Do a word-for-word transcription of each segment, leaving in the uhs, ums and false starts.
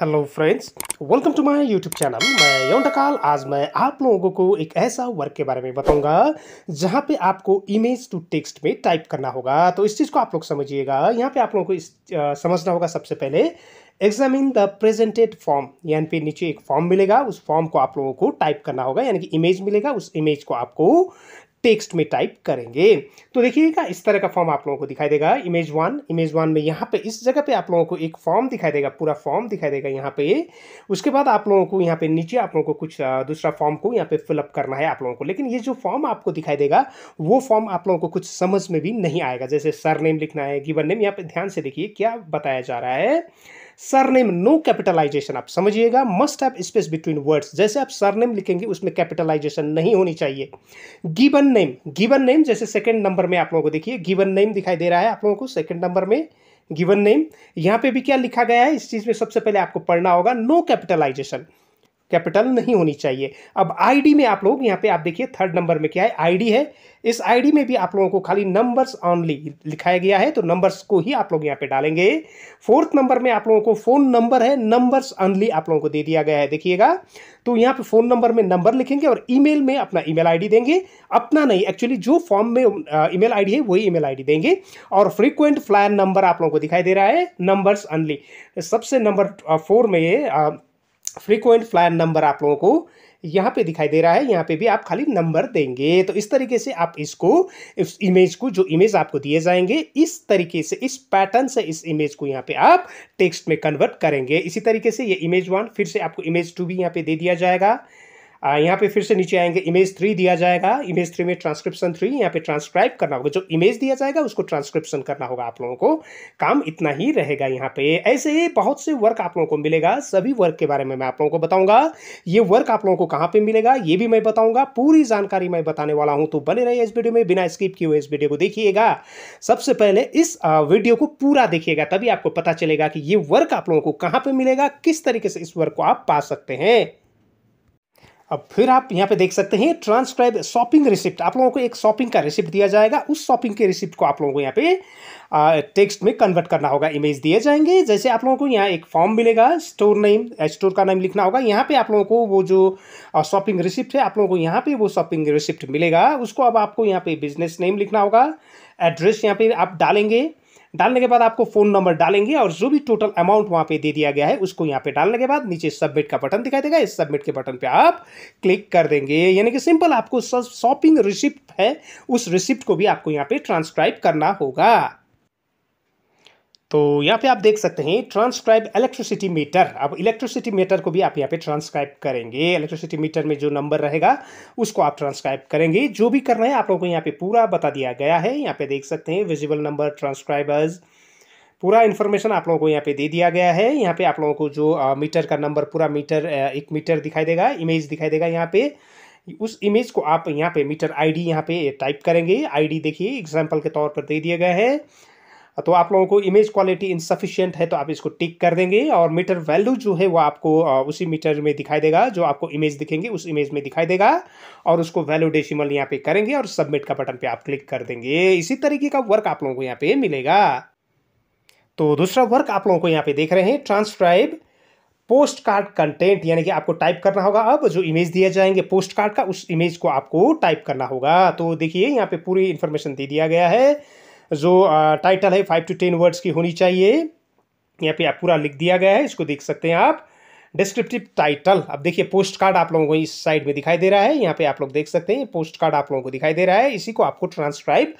Hello friends, welcome to my YouTube channel. मैं यवन ढकाल। आज मैं आप लोगों को एक ऐसा वर्क के बारे में बताऊंगा जहां पे आपको इमेज टू टेक्स्ट में टाइप करना होगा। तो इस चीज़ को आप लोग समझिएगा। यहां पे आप लोगों को इस आ, समझना होगा। सबसे पहले एग्जामिन द प्रेजेंटेड फॉर्म, यानी पे नीचे एक फॉर्म मिलेगा, उस फॉर्म को आप लोगों को टाइप करना होगा, यानी कि इमेज मिलेगा, उस इमेज को आपको टेक्स्ट में टाइप करेंगे। तो देखिएगा इस तरह का फॉर्म आप लोगों को दिखाई देगा। इमेज वन इमेज वन में यहाँ पे इस जगह पे आप लोगों को एक फॉर्म दिखाई देगा, पूरा फॉर्म दिखाई देगा यहाँ पे। उसके बाद आप लोगों को यहाँ पे नीचे आप लोगों को कुछ दूसरा फॉर्म को यहाँ पे फिलअप करना है आप लोगों को। लेकिन ये जो फॉर्म आपको दिखाई देगा वो फॉर्म आप लोगों को कुछ समझ में भी नहीं आएगा। जैसे सर नेम लिखना है, गिवन नेम। यहाँ पे ध्यान से देखिए क्या बताया जा रहा है। सरनेम नो कैपिटलाइजेशन, आप समझिएगा। Must have space between words, जैसे आप सरनेम लिखेंगे उसमें कैपिटलाइजेशन नहीं होनी चाहिए। गिवन नेम, गिवन नेम जैसे सेकंड नंबर में आप लोगों को देखिए गिवन नेम दिखाई दे रहा है आप लोगों को सेकंड नंबर में गिवन नेम। यहाँ पे भी क्या लिखा गया है इस चीज़ में सबसे पहले आपको पढ़ना होगा, नो कैपिटलाइजेशन, कैपिटल नहीं होनी चाहिए। अब आईडी में आप लोग यहाँ पे आप देखिए थर्ड नंबर में क्या है, आईडी है। इस आईडी में भी आप लोगों को खाली नंबर्स ऑनली लिखाया गया है, तो नंबर्स को ही आप लोग यहाँ पे डालेंगे। फोर्थ नंबर में आप लोगों को फोन नंबर है, नंबर्स ऑनली आप लोगों को दे दिया गया है, देखिएगा। तो यहाँ पे फोन नंबर में नंबर लिखेंगे और ईमेल में अपना ईमेल आईडी देंगे, अपना नहीं, एक्चुअली जो फॉर्म में ईमेल आईडी है वही ईमेल आईडी देंगे। और फ्रीक्वेंट फ्लायर नंबर आप लोगों को दिखाई दे रहा है, नंबर्स ऑनली। सबसे नंबर फोर में फ्रीक्वेंट फ्लायर नंबर आप लोगों को यहाँ पे दिखाई दे रहा है, यहाँ पे भी आप खाली नंबर देंगे। तो इस तरीके से आप इसको, इस इमेज को, जो इमेज आपको दिए जाएंगे, इस तरीके से, इस पैटर्न से इस इमेज को यहाँ पे आप टेक्स्ट में कन्वर्ट करेंगे। इसी तरीके से ये इमेज वन, फिर से आपको इमेज टू भी यहाँ पे दे दिया जाएगा। यहाँ पे फिर से नीचे आएंगे, इमेज थ्री दिया जाएगा। इमेज थ्री में ट्रांसक्रिप्शन थ्री, यहाँ पे ट्रांसक्राइब करना होगा, जो इमेज दिया जाएगा उसको ट्रांसक्रिप्शन करना होगा आप लोगों को। काम इतना ही रहेगा यहाँ पे। ऐसे ही बहुत से वर्क आप लोगों को मिलेगा। सभी वर्क के बारे में मैं आप लोगों को बताऊंगा। ये वर्क आप लोगों को कहाँ पे मिलेगा ये भी मैं बताऊंगा, पूरी जानकारी मैं बताने वाला हूँ। तो बने रहिए इस वीडियो में, बिना स्किप किए हुए इस वीडियो को देखिएगा। सबसे पहले इस वीडियो को पूरा देखिएगा, तभी आपको पता चलेगा कि ये वर्क आप लोगों को कहाँ पे मिलेगा, किस तरीके से इस वर्क को आप पा सकते हैं। अब फिर आप यहाँ पे देख सकते हैं ट्रांसक्राइब शॉपिंग रिसिप्ट, आप लोगों को एक शॉपिंग का रिसिप्ट दिया जाएगा। उस शॉपिंग के रिसिप्ट को आप लोगों को यहाँ पे आ, टेक्स्ट में कन्वर्ट करना होगा। इमेज दिए जाएंगे, जैसे आप लोगों को यहाँ एक फॉर्म मिलेगा, स्टोर नेम, स्टोर का नाम लिखना होगा। यहाँ पे आप लोगों को वो जो शॉपिंग रिसिप्ट है आप लोगों को यहाँ पे वो शॉपिंग रिसिप्ट मिलेगा, उसको अब आपको यहाँ पे बिजनेस नेम लिखना होगा। एड्रेस यहाँ पे आप डालेंगे, डालने के बाद आपको फ़ोन नंबर डालेंगे और जो भी टोटल अमाउंट वहाँ पे दे दिया गया है उसको यहाँ पे डालने के बाद नीचे सबमिट का बटन दिखाई देगा, इस सबमिट के बटन पे आप क्लिक कर देंगे। यानी कि सिंपल आपको शॉपिंग रिसिप्ट है उस रिसिप्ट को भी आपको यहाँ पे ट्रांसक्राइब करना होगा। तो यहाँ पे आप देख सकते हैं ट्रांसक्राइब इलेक्ट्रिसिटी मीटर। अब इलेक्ट्रिसिटी मीटर को भी आप यहाँ पे ट्रांसक्राइब करेंगे। इलेक्ट्रिसिटी मीटर में जो नंबर रहेगा उसको आप ट्रांसक्राइब करेंगे। जो भी करना है आप लोगों को यहाँ पे पूरा बता दिया गया है। यहाँ पे देख सकते हैं विजिबल नंबर, ट्रांसक्राइबर्स, पूरा इन्फॉर्मेशन आप लोगों को यहाँ पे दे दिया गया है। यहाँ पे आप लोगों को जो आ, मीटर का नंबर, पूरा मीटर, एक मीटर दिखाई देगा, इमेज दिखाई देगा। यहाँ पे उस इमेज को आप यहाँ पे मीटर आईडी यहाँ पे टाइप करेंगे। आईडी देखिए एग्जाम्पल के तौर पर दे दिया गया है। तो आप लोगों को इमेज क्वालिटी इनसफिशिएंट है तो आप इसको टिक कर देंगे। और मीटर वैल्यू जो है वो आपको उसी मीटर में दिखाई देगा, जो आपको इमेज दिखेंगे उस इमेज में दिखाई देगा, और उसको वैल्यू डेसिमल यहाँ पे करेंगे और सबमिट का बटन पे आप क्लिक कर देंगे। इसी तरीके का वर्क आप लोगों को यहाँ पे मिलेगा। तो दूसरा वर्क आप लोगों को यहाँ पे देख रहे हैं ट्रांसक्राइब पोस्ट कार्ड कंटेंट, यानी कि आपको टाइप करना होगा। अब जो इमेज दिया जाएंगे पोस्ट कार्ड का, उस इमेज को आपको टाइप करना होगा। तो देखिए यहाँ पे पूरी इन्फॉर्मेशन दे दिया गया है। जो टाइटल है फाइव टू टेन वर्ड्स की होनी चाहिए, यहाँ पे आप पूरा लिख दिया गया है, इसको देख सकते हैं आप। डिस्क्रिप्टिव टाइटल, अब देखिए पोस्ट कार्ड आप लोगों को इस साइड में दिखाई दे रहा है, यहाँ पे आप लोग देख सकते हैं पोस्ट कार्ड आप लोगों को दिखाई दे रहा है, इसी को आपको ट्रांसक्राइब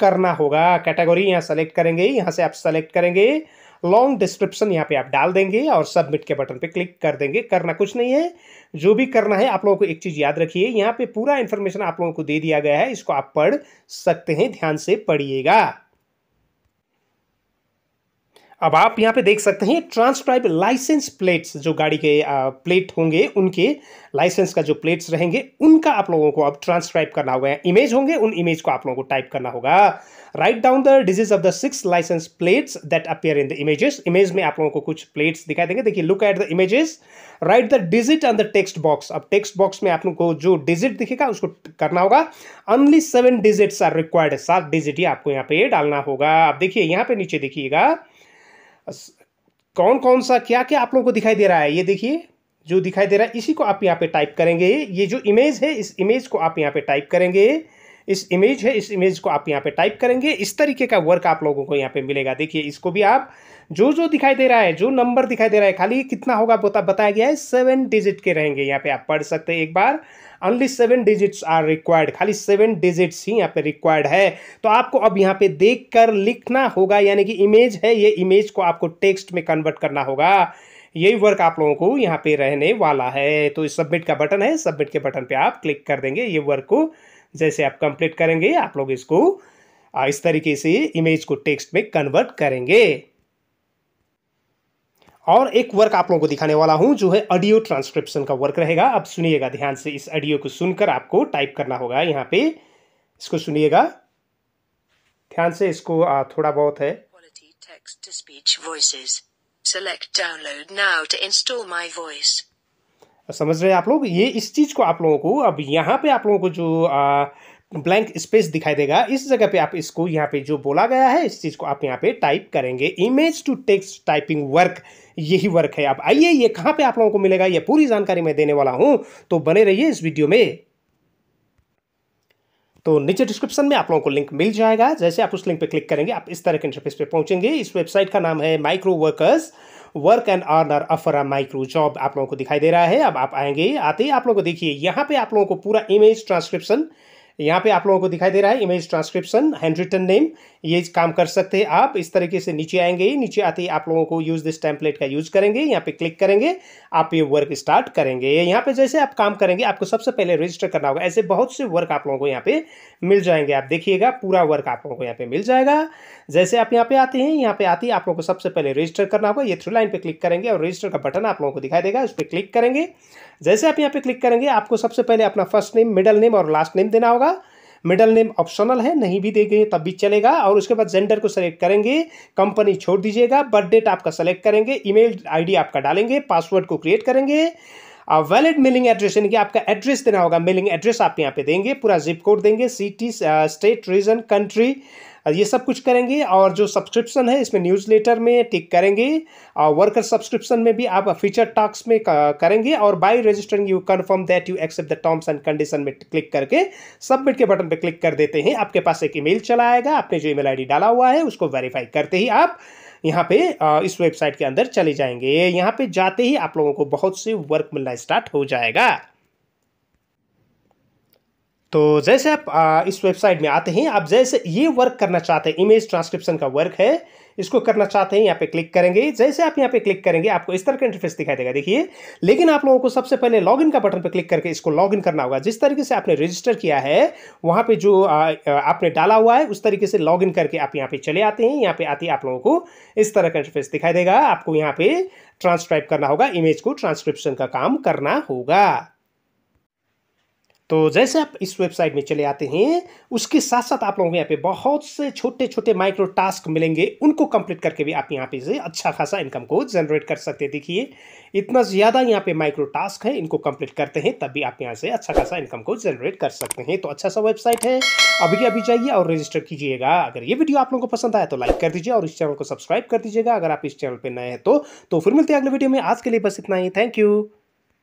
करना होगा। कैटेगरी यहाँ सेलेक्ट करेंगे, यहाँ से आप सेलेक्ट करेंगे, लॉन्ग डिस्क्रिप्शन यहाँ पे आप डाल देंगे और सबमिट के बटन पे क्लिक कर देंगे। करना कुछ नहीं है, जो भी करना है आप लोगों को एक चीज़ याद रखिए, यहाँ पे पूरा इन्फॉर्मेशन आप लोगों को दे दिया गया है, इसको आप पढ़ सकते हैं, ध्यान से पढ़िएगा। अब आप यहाँ पे देख सकते हैं ट्रांसक्राइब लाइसेंस प्लेट्स, जो गाड़ी के प्लेट होंगे उनके लाइसेंस का जो प्लेट्स रहेंगे उनका आप लोगों को अब ट्रांसक्राइब करना होगा। इमेज होंगे उन इमेज को आप लोगों को टाइप करना होगा। Write down the digits of the six license plates that appear in the images, image में आप लोगों को कुछ प्लेट्स दिखाई देंगे। देखिए look at the images, write the digit on the text box. अब टेक्स्ट बॉक्स में आप लोगों को जो डिजिट दिखेगा उसको करना होगा। Only seven digits are required, सात डिजिट ही आपको यहाँ पे डालना होगा। अब देखिए यहाँ पे नीचे देखिएगा कौन कौन सा क्या क्या आप लोगों को दिखाई दे रहा है, ये देखिए जो दिखाई दे रहा है इसी को आप यहाँ पे टाइप करेंगे। ये जो इमेज है इस इमेज को आप यहाँ पे टाइप करेंगे, इस इमेज है इस इमेज को आप यहाँ पे टाइप करेंगे। इस तरीके का वर्क आप लोगों को यहाँ पे मिलेगा। देखिए इसको भी आप जो जो दिखाई दे रहा है, जो नंबर दिखाई दे रहा है, खाली कितना होगा बता बताया गया है, सेवन डिजिट के रहेंगे। यहाँ पे आप पढ़ सकते हैं एक बार, only seven digits are required, खाली सेवन डिजिट्स ही यहाँ पे रिक्वायर्ड है। तो आपको अब यहाँ पे देख कर लिखना होगा, यानी कि इमेज है ये इमेज को आपको टेक्स्ट में कन्वर्ट करना होगा। यही वर्क आप लोगों को यहाँ पे रहने वाला है। तो इस सबमिट का बटन है, सबमिट के बटन पे आप क्लिक कर देंगे। ये वर्क को जैसे आप कंप्लीट करेंगे आप लोग इसको इस तरीके से इमेज को टेक्स्ट में कन्वर्ट करेंगे। और एक वर्क आप लोगों को दिखाने वाला हूं जो है ऑडियो ट्रांसक्रिप्शन का वर्क रहेगा। आप सुनिएगा ध्यान से, इस ऑडियो को सुनकर आपको टाइप करना होगा। यहाँ पे इसको सुनिएगा ध्यान से, इसको थोड़ा बहुत है। Select download now to install my voice. समझ रहे हैं आप लोग। ये इस चीज़ को आप लोगों को अब यहाँ पे आप लोगों को जो ब्लैंक स्पेस दिखाई देगा इस जगह पे आप इसको यहाँ पे जो बोला गया है इस चीज़ को आप यहाँ पे टाइप करेंगे। Image to text typing work, यही वर्क है। अब आइए ये कहाँ पे आप लोगों को मिलेगा ये पूरी जानकारी मैं देने वाला हूँ, तो बने रहिए इस वीडियो में। तो नीचे डिस्क्रिप्शन में आप लोगों को लिंक मिल जाएगा। जैसे आप उस लिंक पे क्लिक करेंगे आप इस तरह के इंटरफेस पे पहुंचेंगे। इस वेबसाइट का नाम है Microworkers, work and earner offer a micro job, आप लोगों को दिखाई दे रहा है। अब आप आएंगे, आते ही आप लोगों को देखिए यहाँ पे आप लोगों को पूरा इमेज ट्रांसक्रिप्शन यहाँ पे आप लोगों को दिखाई दे रहा है। Image transcription, handwritten name, ये काम कर सकते हैं आप। इस तरीके से नीचे आएंगे, नीचे आते ही आप लोगों को यूज़ दिस टेम्पलेट का यूज़ करेंगे। यहाँ पे क्लिक करेंगे, आप ये वर्क स्टार्ट करेंगे। यहाँ पे जैसे आप काम करेंगे आपको सबसे पहले रजिस्टर करना होगा। ऐसे बहुत से वर्क आप लोगों को यहाँ पे मिल जाएंगे। आप देखिएगा पूरा वर्क आप लोगों को यहाँ पे मिल जाएगा। जैसे आप यहाँ पे आते हैं, यहाँ पे आते ही आप लोगों को सबसे पहले रजिस्टर करना होगा। ये थ्री लाइन पे क्लिक करेंगे और रजिस्टर का बटन आप लोगों को दिखाई देगा, उस पर क्लिक करेंगे। जैसे आप यहाँ पे क्लिक करेंगे आपको सबसे पहले अपना फर्स्ट नेम, मिडल नेम और लास्ट नेम देना होगा। मिडल नेम ऑप्शनल है, नहीं भी देंगे तब भी चलेगा। और उसके बाद जेंडर को सेलेक्ट करेंगे, कंपनी छोड़ दीजिएगा, बर्थ डेट आपका सेलेक्ट करेंगे, ईमेल आईडी आपका डालेंगे, पासवर्ड को क्रिएट करेंगे, वैलिड मेलिंग एड्रेस यानी कि आपका एड्रेस देना होगा। मेलिंग एड्रेस आप यहाँ पे देंगे, पूरा जिप कोड देंगे, सिटी, स्टेट, रीजन, कंट्री, ये सब कुछ करेंगे। और जो सब्सक्रिप्शन है इसमें न्यूज़लेटर में टिक करेंगे, और वर्कर सब्सक्रिप्शन में भी आप फीचर टॉक्स में करेंगे। और by registering you confirm that you accept the terms and condition में क्लिक करके सबमिट के बटन पर क्लिक कर देते हैं। आपके पास एक ईमेल चला आएगा, आपने जो ईमेल आईडी डाला हुआ है उसको वेरीफाई करते ही आप यहाँ पे इस वेबसाइट के अंदर चले जाएंगे। यहाँ पे जाते ही आप लोगों को बहुत से वर्क मिलना स्टार्ट हो जाएगा। तो जैसे आप इस वेबसाइट में आते हैं, आप जैसे ये वर्क करना चाहते हैं, इमेज ट्रांसक्रिप्शन का वर्क है, इसको करना चाहते हैं, यहाँ पे क्लिक करेंगे। जैसे आप यहाँ पे क्लिक करेंगे आपको इस तरह का इंटरफेस दिखाई देगा, देखिए। लेकिन आप लोगों को सबसे पहले लॉगिन का बटन पे क्लिक करके इसको लॉगिन करना होगा। जिस तरीके से आपने रजिस्टर किया है, वहाँ पे जो आ, आपने डाला हुआ है उस तरीके से लॉगिन करके आप यहाँ पे चले आते हैं। यहाँ पे आते ही आप लोगों को इस तरह का इंटरफेस दिखाई देगा। आपको यहाँ पे ट्रांसक्राइब करना होगा, इमेज को ट्रांसक्रिप्शन का काम करना होगा। तो जैसे आप इस वेबसाइट में चले आते हैं, उसके साथ साथ आप लोगों को यहाँ पे बहुत से छोटे छोटे माइक्रो टास्क मिलेंगे, उनको कंप्लीट करके भी आप यहाँ पे से अच्छा खासा इनकम को जनरेट कर सकते हैं। देखिए इतना ज़्यादा यहाँ पे माइक्रो टास्क है, इनको कंप्लीट करते हैं तब भी आप यहाँ से अच्छा खासा इनकम को जनरेट कर सकते हैं। तो अच्छा सा वेबसाइट है, अभी के अभी जाइए और रजिस्टर कीजिएगा। अगर ये वीडियो आप लोगों को पसंद आया तो लाइक कर दीजिए और इस चैनल को सब्सक्राइब कर दीजिएगा अगर आप इस चैनल पर नए हैं तो। फिर मिलते हैं अगले वीडियो में, आज के लिए बस इतना ही। Thank you.